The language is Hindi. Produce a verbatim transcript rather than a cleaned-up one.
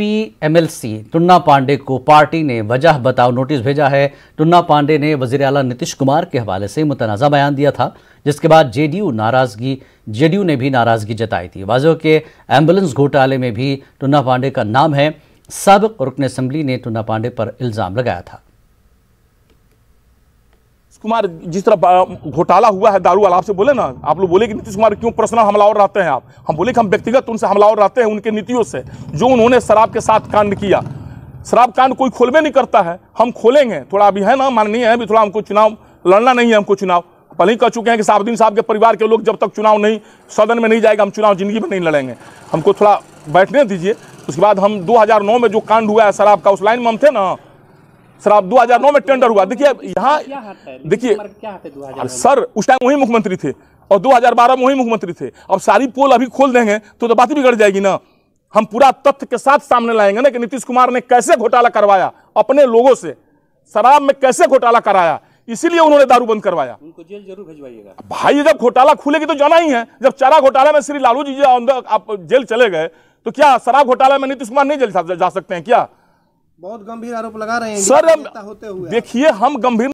SP M L C Tunna Pande को पार्टी ने वजह बताओ नोटिस भेजा है। टुन्ना पांडे ने वजीरला नीतीश कुमार के हवाले से मुतनाज़ा बयान दिया था, जिसके बाद जेडीयू नाराज़गी जेडीयू ने भी नाराज़गी जताई थी। वाजो के एम्बुलेंस घोटाले में भी टुन्ना पांडे का नाम है। साबिक़ रुकन असम्बली ने टुन्ना पांडे पर इल्ज़ाम लगाया था। कुमार जिस तरह घोटाला हुआ है दारू वाला, आपसे बोले ना, आप लोग बोले कि नीतीश कुमार क्यों पर्सनल हमलावर रहते हैं आप, हम बोले कि हम व्यक्तिगत उनसे हमलावर रहते हैं उनके नीतियों से। जो उन्होंने शराब के साथ कांड किया, शराब कांड कोई खोलवे नहीं करता है, हम खोलेंगे। थोड़ा अभी है ना, माननीय है, अभी थोड़ा हमको चुनाव लड़ना नहीं है, हमको चुनाव पहले ही कह चुके हैं कि साहबदीन साहब के परिवार के लोग जब तक चुनाव नहीं सदन में नहीं जाएगा, हम चुनाव जिंदगी में नहीं लड़ेंगे, हमको थोड़ा बैठने दीजिए। उसके बाद हम दो हज़ार नौ में जो कांड हुआ है शराब का, उस लाइन में हम थे ना। शराब दो हजार नौ में टेंडर हुआ, देखिए यहाँ देखिए सर, उस टाइम वही मुख्यमंत्री थे और दो हजार बारह में वही मुख्यमंत्री थे। अब सारी पोल अभी खोल देंगे तो तो बात ही बिगड़ जाएगी ना। हम पूरा तथ्य के साथ सामने लाएंगे ना कि नीतीश कुमार ने कैसे घोटाला करवाया, अपने लोगों से शराब में कैसे घोटाला कराया, इसीलिए उन्होंने दारू बंद करवाया। उनको जेल जरूर भेजवाइएगा भाई, जब घोटाला खुलेगी तो जाना ही है। जब चारा घोटाला में श्री लालू जी आप जेल चले गए तो क्या शराब घोटाला में नीतीश कुमार नहीं जेल जा सकते हैं क्या? बहुत गंभीर आरोप लगा रहे हैं सर होते हुए। देखिए हम गंभीर